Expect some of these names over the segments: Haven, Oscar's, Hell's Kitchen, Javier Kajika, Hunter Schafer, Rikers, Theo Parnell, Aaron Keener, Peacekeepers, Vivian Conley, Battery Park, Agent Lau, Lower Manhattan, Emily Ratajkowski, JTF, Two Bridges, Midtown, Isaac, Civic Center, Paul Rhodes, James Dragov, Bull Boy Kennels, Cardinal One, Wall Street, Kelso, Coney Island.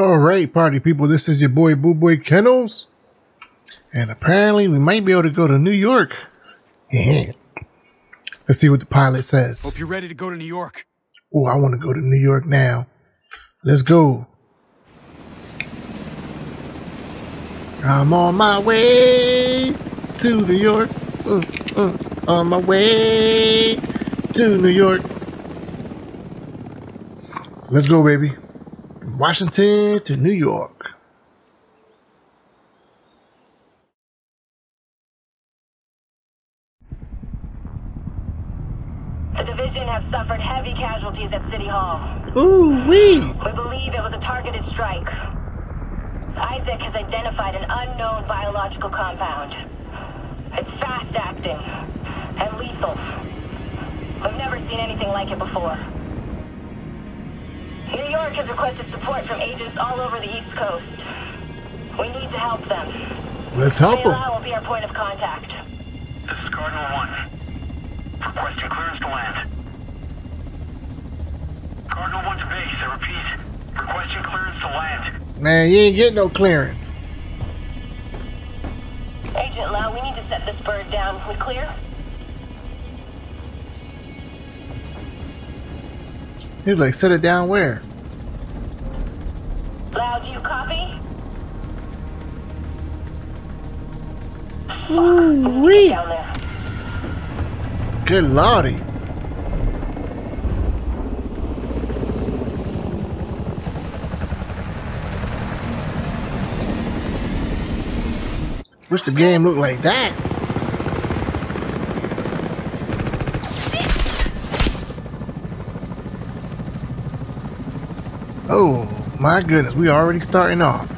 All right, party people, this is your boy Bull Boy Kennels, and apparently we might be able to go to New York. Let's see what the pilot says. Hope you're ready to go to New York. Oh, I want to go to New York now. Let's go. I'm on my way to New York. On my way to New York. Let's go, baby. Washington to New York. The division has suffered heavy casualties at City Hall. Ooh-wee! We believe it was a targeted strike. Isaac has identified an unknown biological compound. It's fast-acting and lethal. We've never seen anything like it before. New York has requested support from agents all over the East Coast. We need to help them. Let's help them. Lau will be our point of contact. This is Cardinal One. Requesting clearance to land. Cardinal One's base, I repeat. Requesting clearance to land. Man, you ain't getting no clearance. Agent Lau, we need to set this bird down. We clear? He's like, set it down where? Lau, do you copy? Ooh-wee. Good lordy. Wish the game looked like that. Oh my goodness, we already starting off.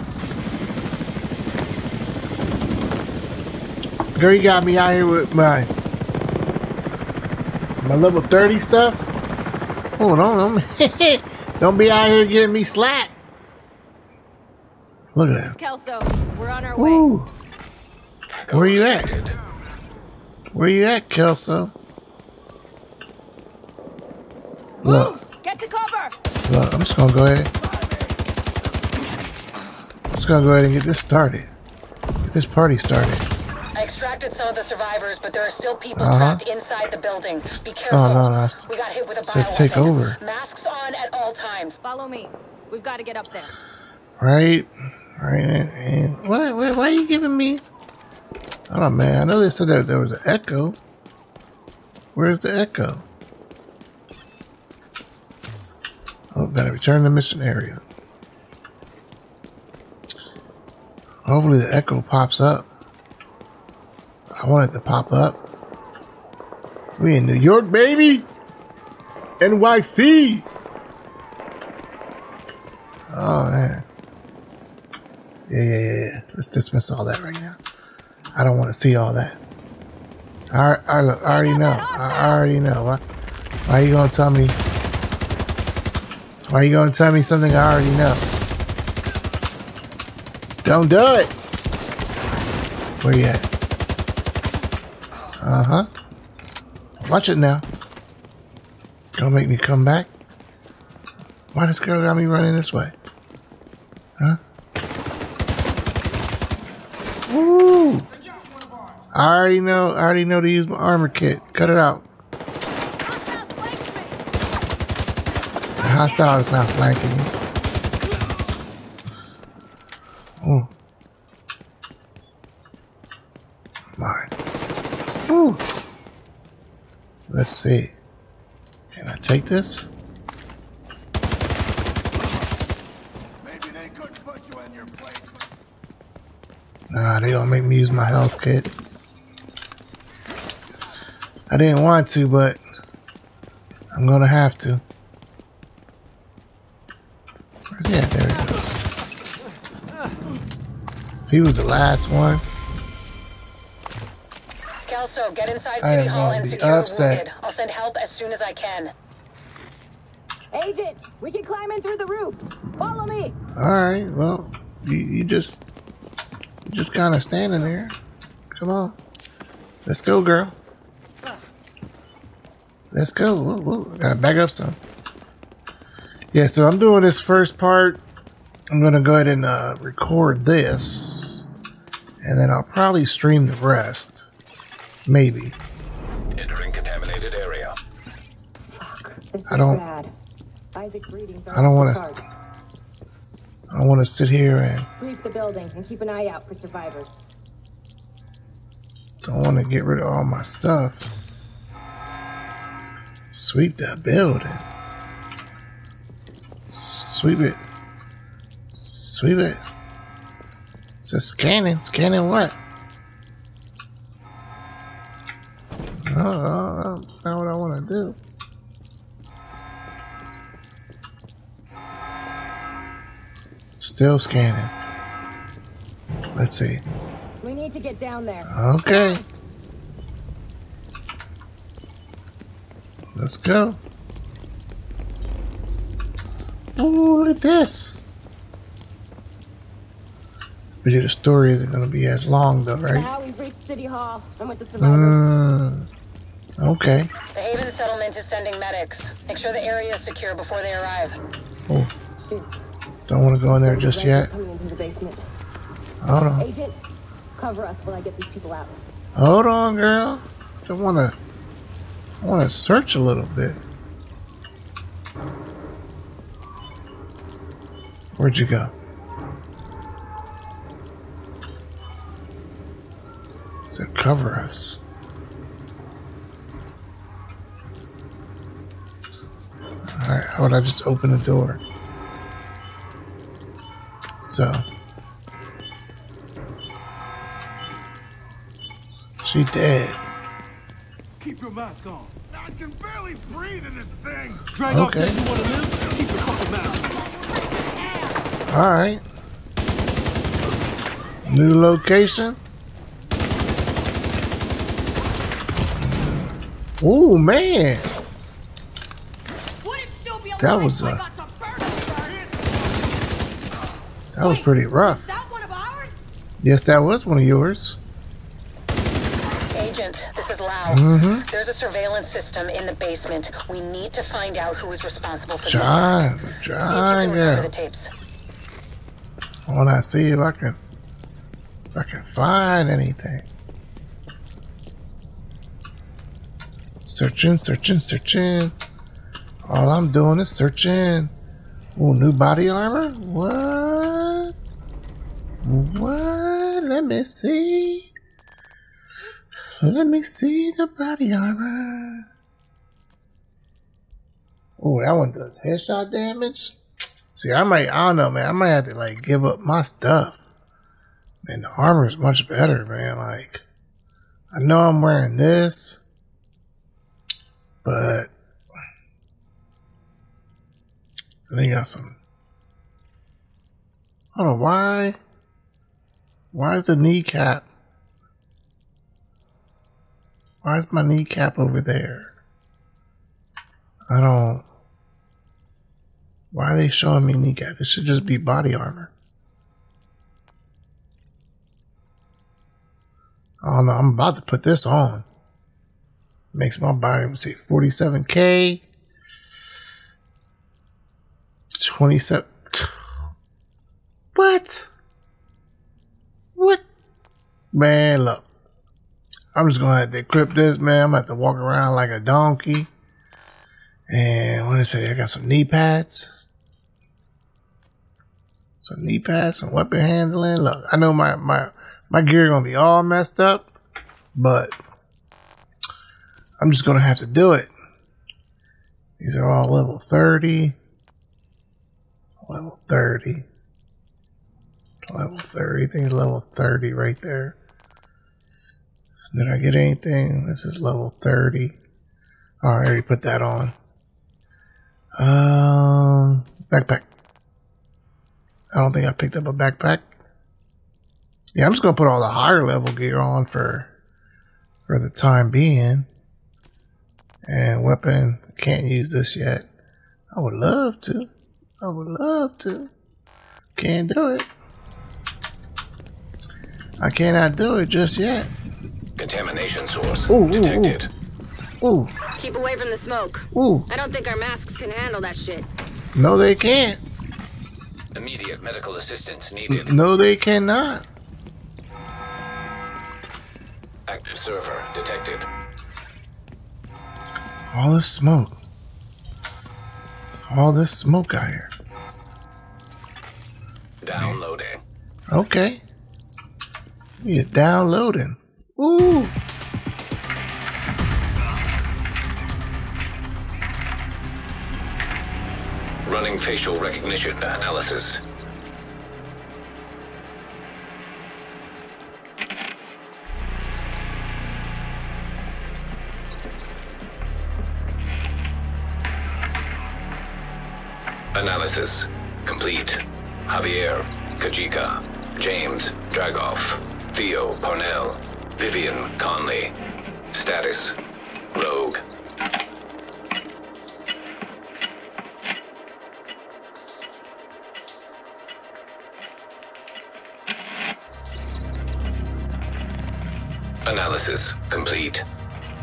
Girl, you got me out here with my level 30 stuff. Hold on, don't be out here getting me slapped. Look at that. This is Kelso. We're on our way. Where you at? Where you at, Kelso? Look. Get to cover. Look, I'm just gonna go ahead. I'm just gonna go ahead and get this started. Get this party started. I extracted some of the survivors, but there are still people trapped inside the building. Be careful. Oh, no. We got hit with a bio. Take over. Masks on at all times. Follow me. We've got to get up there. Right. Right. And why are you giving me? Oh man, I know they said that there was an echo. Where's the echo? Oh, gotta return to mission area. Hopefully the echo pops up. I want it to pop up. We in New York, baby! NYC! Oh, man. Yeah. Let's dismiss all that right now. I don't want to see all that. I already know. Why are you gonna tell me? Why are you gonna tell me something I already know? Don't do it! Where you at? Watch it now. Don't make me come back. Why this girl got me running this way? Huh? Woo! I already know to use my armor kit. Cut it out. Hostile is not flanking you. Oh. Alright. Ooh. Let's see. Can I take this? Maybe they could put you in your place. Nah, they don't make me use my health kit. I didn't want to, but I'm gonna have to. Yeah, there he goes. If he was the last one. Kelso, get inside City Hall and secure the wounded. I'll send help as soon as I can. Agent, we can climb in through the roof. Follow me. All right. Well, you just kind of standing there. Come on. Let's go, girl. Let's go. Whoa. Gotta back up some. Yeah, so I'm doing this first part I'm going to go ahead and record this, and then I'll probably stream the rest. Maybe. Entering contaminated area. I don't want to sit here and sweep the building and keep an eye out for survivors. Don't want to get rid of all my stuff. Sweep that building. Sweep it. Sweep it. It's just scanning. Scanning what? No, that's not what I want to do. Still scanning. Let's see. We need to get down there. Okay. Let's go. Oh, look at this. But the story isn't going to be as long, though, right? Now we've reached City Hall. I'm with the survivors. Okay. The Haven settlement is sending medics. Make sure the area is secure before they arrive. Oh. Shoot. Don't want to go in there just yet. Hold on. Agent, cover us while I get these people out. Hold on, girl. I want to search a little bit. Where'd you go? So cover us. All right. How would I just open the door? So she dead. Keep your mask on. I can barely breathe in this thing. Dragov says you want to live. Keep your fucking mask. All right. New location. Oh man, that was pretty rough. That one of ours? Yes, that was one of yours. Agent, this is Lau. There's a surveillance system in the basement. We need to find out who is responsible for the attack. See if you can recover the tapes. I want to see if I can find anything. Searching, searching, searching. All I'm doing is searching. Oh, new body armor? What? What? Let me see. Let me see the body armor. Oh, that one does headshot damage. See, I don't know, man. I might have to like give up my stuff. Man, the armor is much better, man. Like, I know I'm wearing this, but they got some. I don't know why. Why is the kneecap? Why is my kneecap over there? I don't. Why are they showing me kneecap? It should just be body armor. I don't know. I'm about to put this on. Makes my body, let's see, 47K. 27. What? What? Man, look. I'm just going to have to equip this, man. I'm going to have to walk around like a donkey. And what did I say? I got some knee pads. Some knee pads, some weapon handling. Look, I know my gear going to be all messed up, but I'm just going to have to do it. These are all level 30. Level 30. Level 30. I think it's level 30 right there. Did I get anything? This is level 30. All right, I already put that on. Backpack. I don't think I picked up a backpack. Yeah, I'm just going to put all the higher level gear on for the time being. And weapon, can't use this yet. I would love to. I would love to. Can't do it. I cannot do it just yet. Contamination source detected. Ooh. Keep away from the smoke. Ooh. I don't think our masks can handle that shit. No, they can't. Immediate medical assistance needed. No, they cannot. Active server detected. All this smoke. All this smoke out here. Downloading. Okay. You're downloading. Ooh. Running facial recognition analysis. Analysis complete. Javier Kajika, James Dragov, Theo Parnell, Vivian Conley. Status rogue. Analysis complete.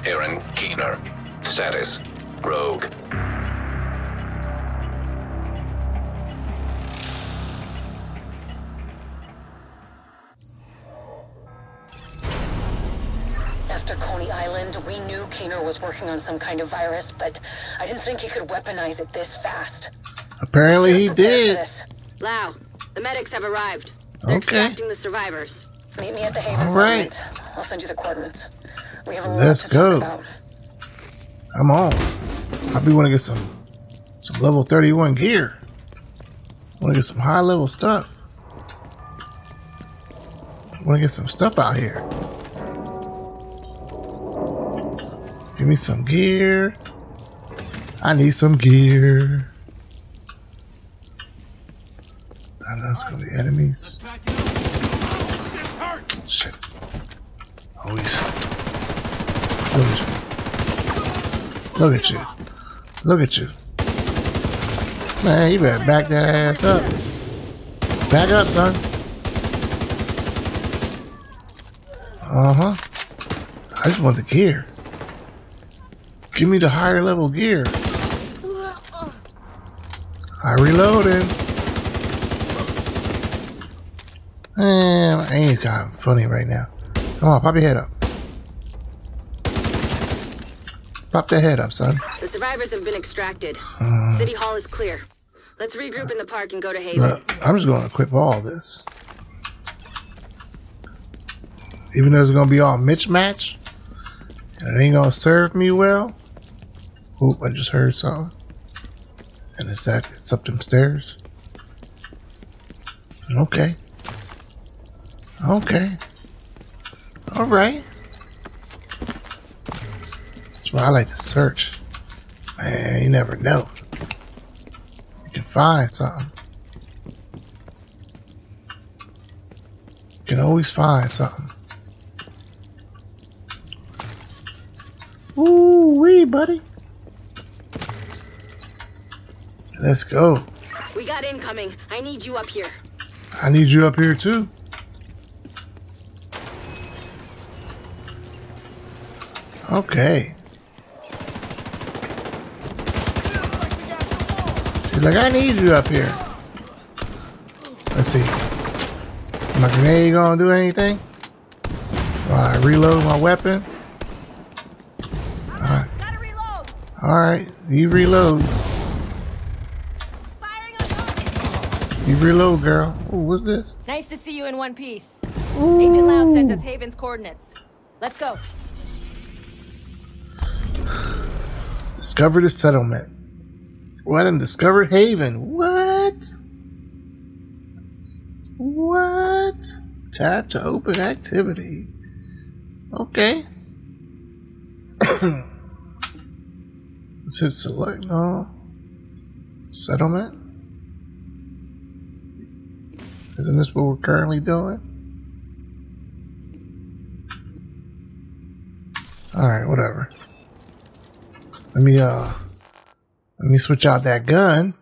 Aaron Keener. Status rogue. After Coney Island, we knew Keener was working on some kind of virus, but I didn't think he could weaponize it this fast. Apparently he did. Lau, the medics have arrived. They're extracting the survivors. Meet me at the Haven settlement. I'll send you the coordinates. We have a lot to talk about. I'm on. I be want to get some level 31 gear. Want to get some high level stuff. Want to get some stuff out here. Give me some gear. I need some gear. I know it's gonna be enemies. Shit. Always. Look at you. Look at you. Look at you. Man, you better back that ass up. Back up, son. Uh-huh. I just want the gear. Give me the higher level gear. I reloaded. Man, my aim's kind of funny right now. Come on, pop your head up. Pop that head up, son. The survivors have been extracted. City Hall is clear. Let's regroup in the park and go to Haven. Look, I'm just going to equip all this. Even though it's going to be all mismatch, and it ain't going to serve me well. Oop, I just heard something. And it's up them stairs. Okay. Okay. Alright. That's why I like to search. Man, you never know. You can find something. You can always find something. Ooh-wee, buddy. Let's go. We got incoming. I need you up here. I need you up here too. Okay. She's like, I need you up here. Let's see. My grenade gonna do anything? While I reload my weapon. Alright. Alright, you reload. You reload, girl. Ooh, what's this? Nice to see you in one piece. Ooh. Agent Lau sent us Haven's coordinates. Let's go. Discovered a settlement. What? And discovered Haven. What? What? Tap to open activity. Okay. Let's hit select. No. Settlement. Isn't this what we're currently doing? Alright, whatever. Let me switch out that gun.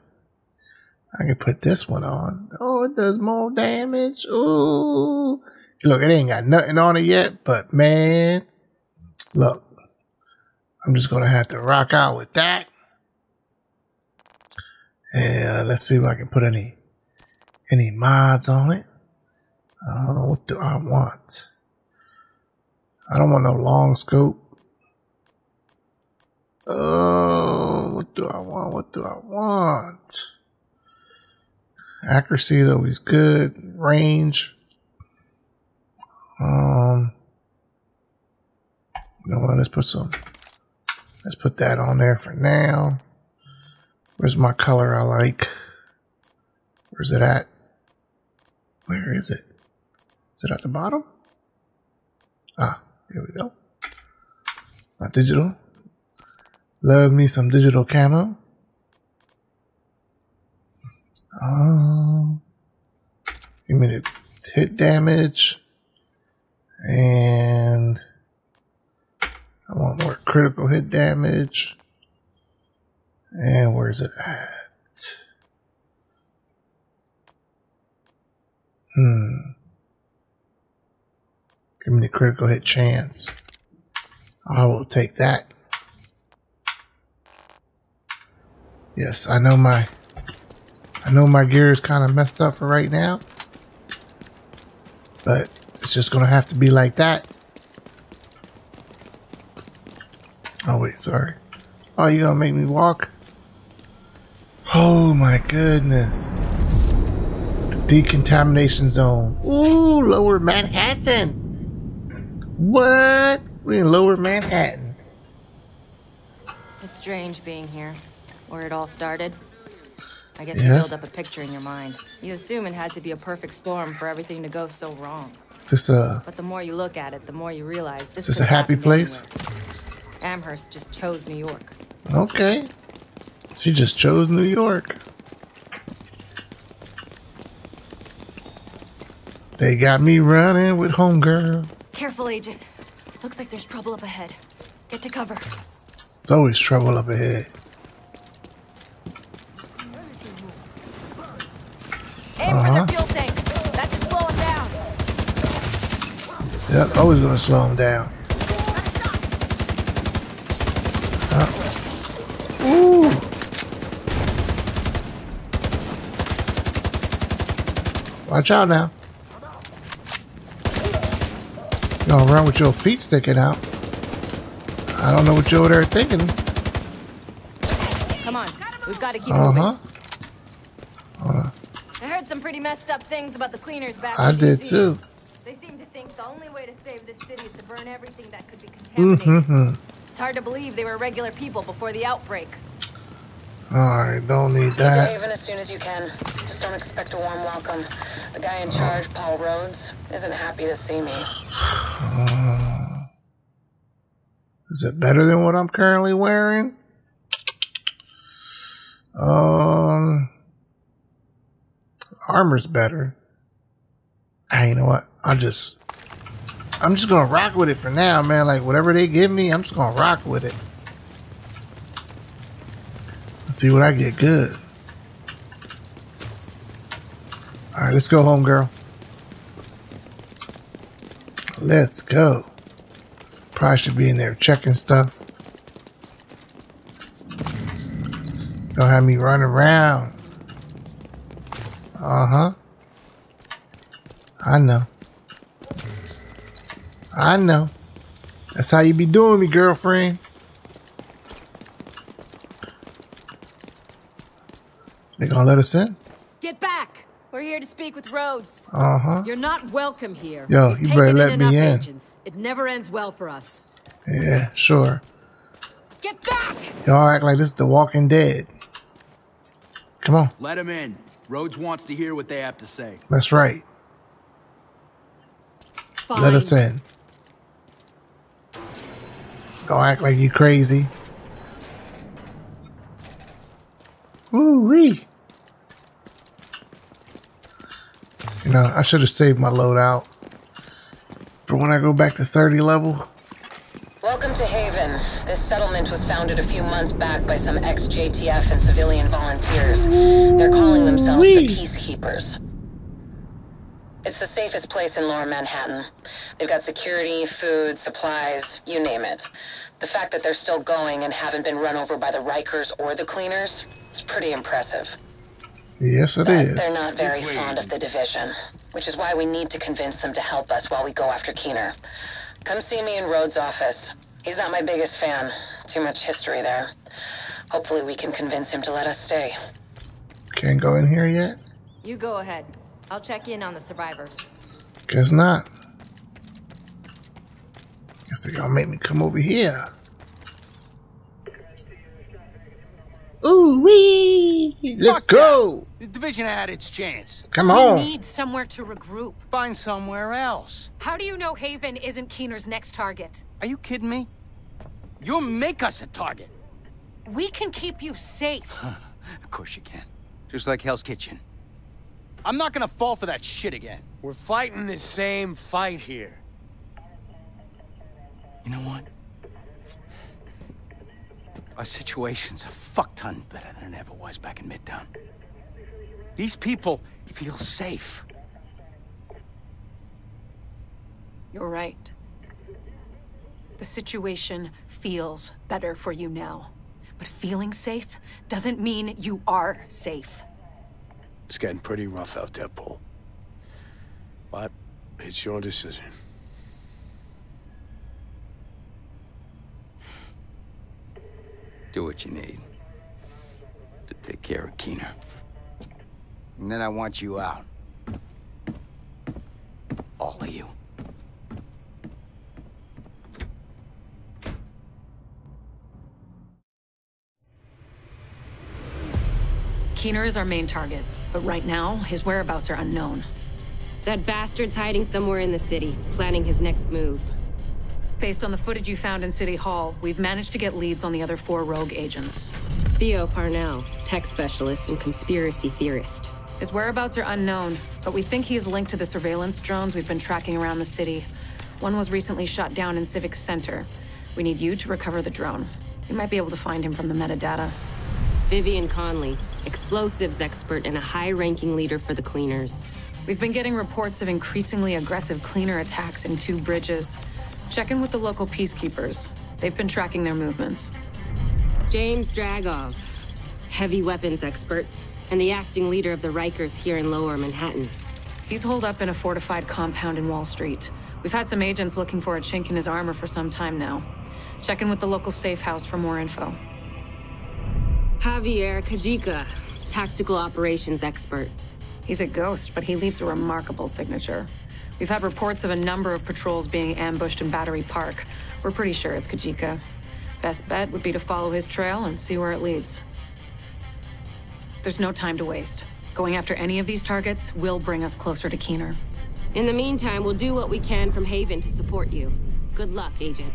I can put this one on. Oh, it does more damage. Ooh. Look, it ain't got nothing on it yet, but man, look. I'm just gonna have to rock out with that. And let's see if I can put any Any mods on it? What do I want? I don't want no long scope. Oh, what do I want? What do I want? Accuracy is always good. Range. You know what? Let's put that on there for now. Where's my color I like? Where's it at? Where is it? Is it at the bottom? Ah, here we go. My digital. Love me some digital camo. Give me the hit damage. And I want more critical hit damage. And where's it at? Give me the critical hit chance. I will take that. Yes, I know my gear is kind of messed up for right now, but it's just gonna have to be like that. Oh wait, sorry. Oh, you gonna make me walk? Oh my goodness. The decontamination zone. Ooh, Lower Manhattan. What? We're in Lower Manhattan. It's strange being here. Where it all started? I guess you build up a picture in your mind. You assume it had to be a perfect storm for everything to go so wrong. But the more you look at it, the more you realize this is a happy place. Anywhere. Amherst just chose New York. Okay. She just chose New York. They got me running with homegirl. Careful, Agent. Looks like there's trouble up ahead. Get to cover. There's always trouble up ahead. Yep, always gonna slow him down. Ooh. Watch out now. You don't run with your feet sticking out. I don't know what you're there thinking. Come on, we've got to keep moving. Hold on. I heard some pretty messed up things about the cleaners back. I did too. The only way to save this city is to burn everything that could be contaminated. It's hard to believe they were regular people before the outbreak. Alright, don't need that. Haven as soon as you can. Just don't expect a warm welcome. The guy in charge, Paul Rhodes, isn't happy to see me. Is it better than what I'm currently wearing? Armor's better. Hey, you know what? I'm just gonna rock with it for now, man. Like, whatever they give me, I'm just gonna rock with it. Let's see what I get good. Alright, let's go home, girl. Let's go. Probably should be in there checking stuff. Don't have me run around. I know. I know. That's how you be doing me, girlfriend. They gonna let us in? Get back! We're here to speak with Rhodes. You're not welcome here. Yo, you better let me in. It never ends well for us. Yeah, sure. Get back! Y'all act like this is The Walking Dead. Come on. Let him in. Rhodes wants to hear what they have to say. That's right. Fine. Let us in. Don't act like you crazy. Woo-wee. You know, I should have saved my loadout for when I go back to 30 level. Welcome to Haven. This settlement was founded a few months back by some ex-JTF and civilian volunteers. They're calling themselves the Peacekeepers. It's the safest place in Lower Manhattan. They've got security, food, supplies, you name it. The fact that they're still going and haven't been run over by the Rikers or the cleaners, it's pretty impressive. Yes, it is. They're not very fond of the division, which is why we need to convince them to help us while we go after Keener. Come see me in Rhodes' office. He's not my biggest fan. Too much history there. Hopefully we can convince him to let us stay. Can't go in here yet? You go ahead. I'll check in on the survivors. Guess not. Guess they're gonna make me come over here. Ooh-wee! Let's go! The division had its chance. Come on. We need somewhere to regroup. Find somewhere else. How do you know Haven isn't Keener's next target? Are you kidding me? You'll make us a target. We can keep you safe. Of course you can. Just like Hell's Kitchen. I'm not gonna fall for that shit again. We're fighting the same fight here. You know what? Our situation's a fuck-ton better than it ever was back in Midtown. These people feel safe. You're right. The situation feels better for you now. But feeling safe doesn't mean you are safe. It's getting pretty rough out there, Paul. But it's your decision. Do what you need to take care of Keener. And then I want you out. All of you. Keener is our main target, but right now, his whereabouts are unknown. That bastard's hiding somewhere in the city, planning his next move. Based on the footage you found in City Hall, we've managed to get leads on the other 4 rogue agents. Theo Parnell, tech specialist and conspiracy theorist. His whereabouts are unknown, but we think he is linked to the surveillance drones we've been tracking around the city. One was recently shot down in Civic Center. We need you to recover the drone. We might be able to find him from the metadata. Vivian Conley, explosives expert and a high-ranking leader for the Cleaners. We've been getting reports of increasingly aggressive Cleaner attacks in Two Bridges. Check in with the local Peacekeepers. They've been tracking their movements. James Dragov, heavy weapons expert, and the acting leader of the Rikers here in Lower Manhattan. He's holed up in a fortified compound in Wall Street. We've had some agents looking for a chink in his armor for some time now. Check in with the local safe house for more info. Javier Kajika, tactical operations expert. He's a ghost, but he leaves a remarkable signature. We've had reports of a number of patrols being ambushed in Battery Park. We're pretty sure it's Kajika. Best bet would be to follow his trail and see where it leads. There's no time to waste. Going after any of these targets will bring us closer to Keener. In the meantime, we'll do what we can from Haven to support you. Good luck, Agent.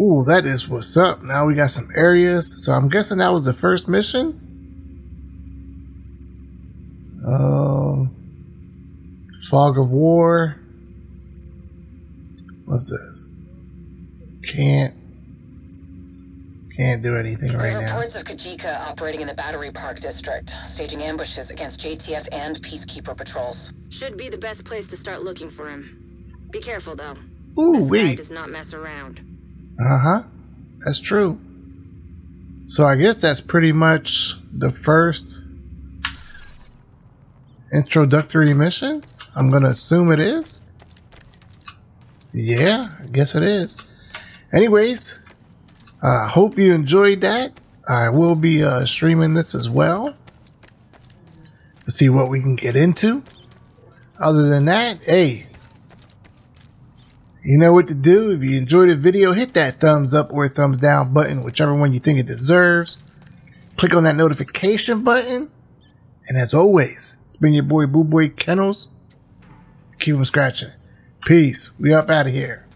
Ooh, that is what's up. Now we got some areas. So I'm guessing that was the first mission. Fog of War. What's this? Can't do anything right now. There are reports of Kajika operating in the Battery Park district, staging ambushes against JTF and Peacekeeper patrols. Should be the best place to start looking for him. Be careful though. Ooh, this guy does not mess around. Uh-huh. That's true. So I guess that's pretty much the first introductory mission. I'm going to assume it is. Yeah, I guess it is. Anyways, I hope you enjoyed that. I will be streaming this as well to see what we can get into. Other than that, hey, you know what to do. If you enjoyed the video, hit that thumbs up or thumbs down button, whichever one you think it deserves. Click on that notification button. And as always, it's been your boy, Bull Boy Kennels. Keep them scratching. Peace. We up out of here.